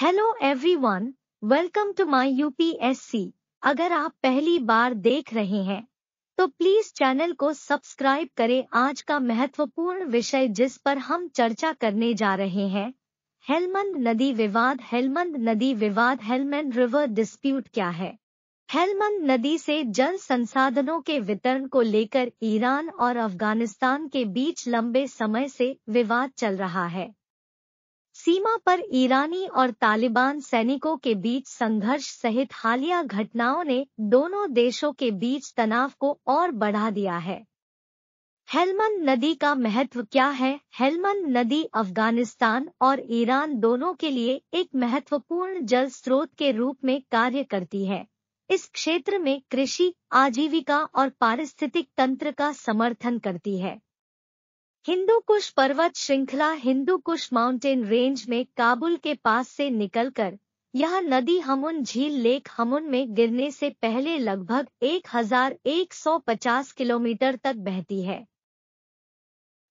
Hello everyone, welcome to my UPSC. अगर आप पहली बार देख रहे हैं तो प्लीज चैनल को सब्सक्राइब करें। आज का महत्वपूर्ण विषय जिस पर हम चर्चा करने जा रहे हैं, हेलमंद नदी विवाद। हेलमंद नदी विवाद, हेलमंद रिवर डिस्प्यूट क्या है? हेलमंद नदी से जल संसाधनों के वितरण को लेकर ईरान और अफगानिस्तान के बीच लंबे समय से विवाद चल रहा है। सीमा पर ईरानी और तालिबान सैनिकों के बीच संघर्ष सहित हालिया घटनाओं ने दोनों देशों के बीच तनाव को और बढ़ा दिया है। हेलमंद नदी का महत्व क्या है? हेलमंद नदी अफगानिस्तान और ईरान दोनों के लिए एक महत्वपूर्ण जल स्रोत के रूप में कार्य करती है। इस क्षेत्र में कृषि, आजीविका और पारिस्थितिक तंत्र का समर्थन करती है। हिंदू कुश पर्वत श्रृंखला, हिंदू कुश माउंटेन रेंज में काबुल के पास से निकलकर यह नदी हमुन झील लेक हमुन में गिरने से पहले लगभग 1150 किलोमीटर तक बहती है।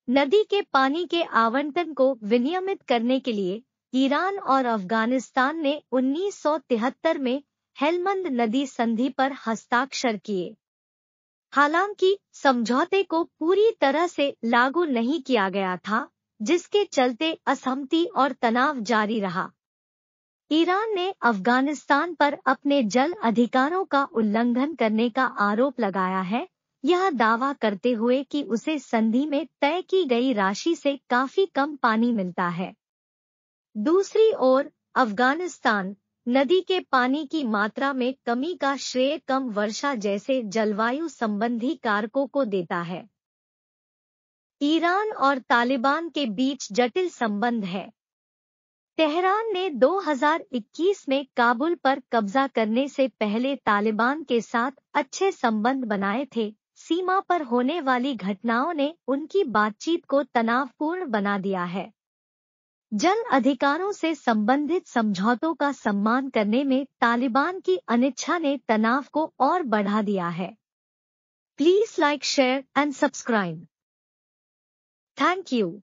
नदी के पानी के आवंटन को विनियमित करने के लिए ईरान और अफगानिस्तान ने 1973 में हेलमंद नदी संधि पर हस्ताक्षर किए। हालांकि समझौते को पूरी तरह से लागू नहीं किया गया था, जिसके चलते असहमति और तनाव जारी रहा। ईरान ने अफगानिस्तान पर अपने जल अधिकारों का उल्लंघन करने का आरोप लगाया है, यह दावा करते हुए कि उसे संधि में तय की गई राशि से काफी कम पानी मिलता है। दूसरी ओर अफगानिस्तान नदी के पानी की मात्रा में कमी का श्रेय कम वर्षा जैसे जलवायु संबंधी कारकों को देता है। ईरान और तालिबान के बीच जटिल संबंध है। तेहरान ने 2021 में काबुल पर कब्जा करने से पहले तालिबान के साथ अच्छे संबंध बनाए थे। सीमा पर होने वाली घटनाओं ने उनकी बातचीत को तनावपूर्ण बना दिया है। जल अधिकारों से संबंधित समझौतों का सम्मान करने में तालिबान की अनिच्छा ने तनाव को और बढ़ा दिया है। Please like, share and subscribe. Thank you.